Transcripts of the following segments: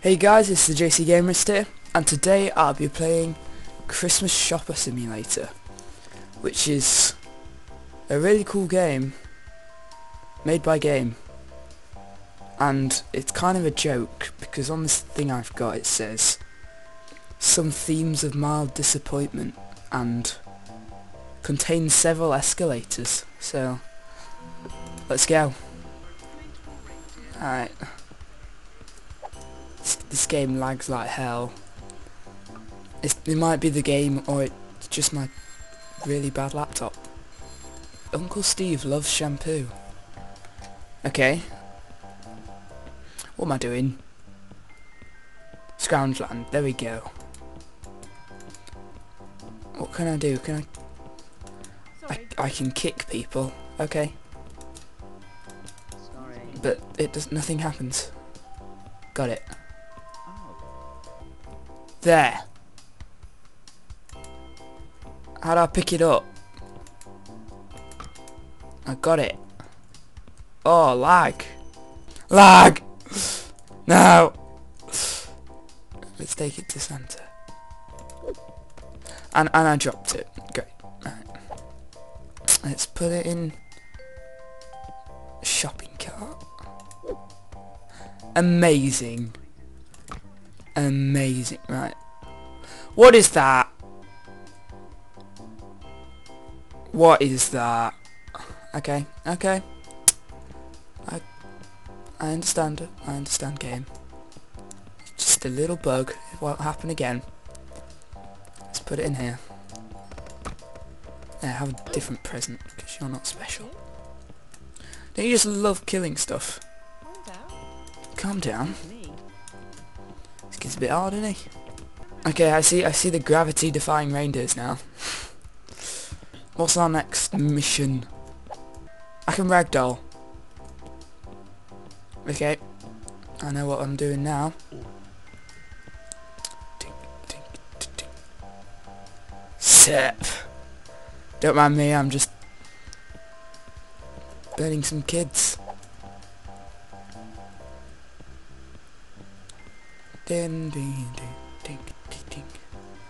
Hey guys, it's the JC Gamerist here, and today I'll be playing Christmas Shopper Simulator, which is a really cool game made by Game, and it's kind of a joke because on this thing I've got it says some themes of mild disappointment and contains several escalators. So let's go. Alright. This game lags like hell. It might be the game, or it's just my really bad laptop. Uncle Steve loves shampoo. Okay. What am I doing? Scroungeland. There we go. What can I do? Can I can kick people. Okay. Sorry. But it does. Nothing happens. Got it. There. How do I pick it up? I got it. Oh, lag. Lag! No! Let's take it to Santa. And I dropped it. Great. Right. Let's put it in a shopping cart. Amazing. Amazing, right. What is that? What is that? Okay, okay. I understand it. I understand, game. Just a little bug. It won't happen again. Let's put it in here. Yeah, have a different present, because you're not special. Don't you just love killing stuff? Calm down. It's a bit hard, isn't he? Okay, I see the gravity-defying reindeers now. What's our next mission? I can ragdoll. Okay, I know what I'm doing now. Sip. Don't mind me, I'm just burning some kids.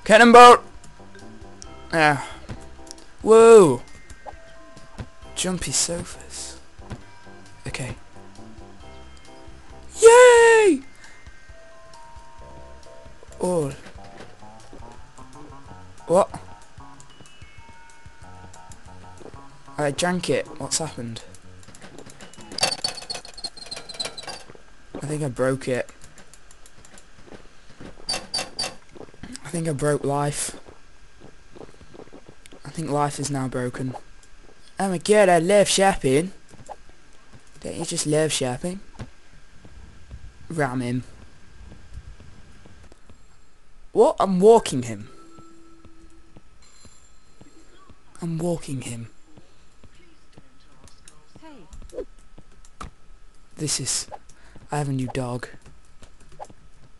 Cannonball! Yeah. Whoa! Jumpy sofas. Okay. Yay! Oh. What? I drank it. What's happened? I think I broke it. I think I broke life. I think life is now broken. Oh my god, I love shopping. Don't you just love shopping? Ram him. What? I'm walking him. I'm walking him. Hey. This is... I have a new dog.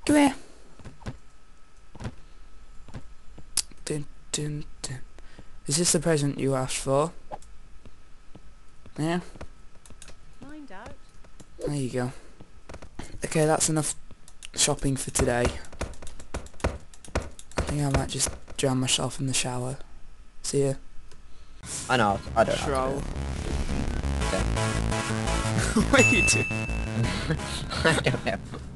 Come here. Dun, dun, dun. Is this the present you asked for? Yeah? Mind out. There you go. Okay, that's enough shopping for today. I think I might just drown myself in the shower. See ya. I know, I don't know. What are you doing? I don't know.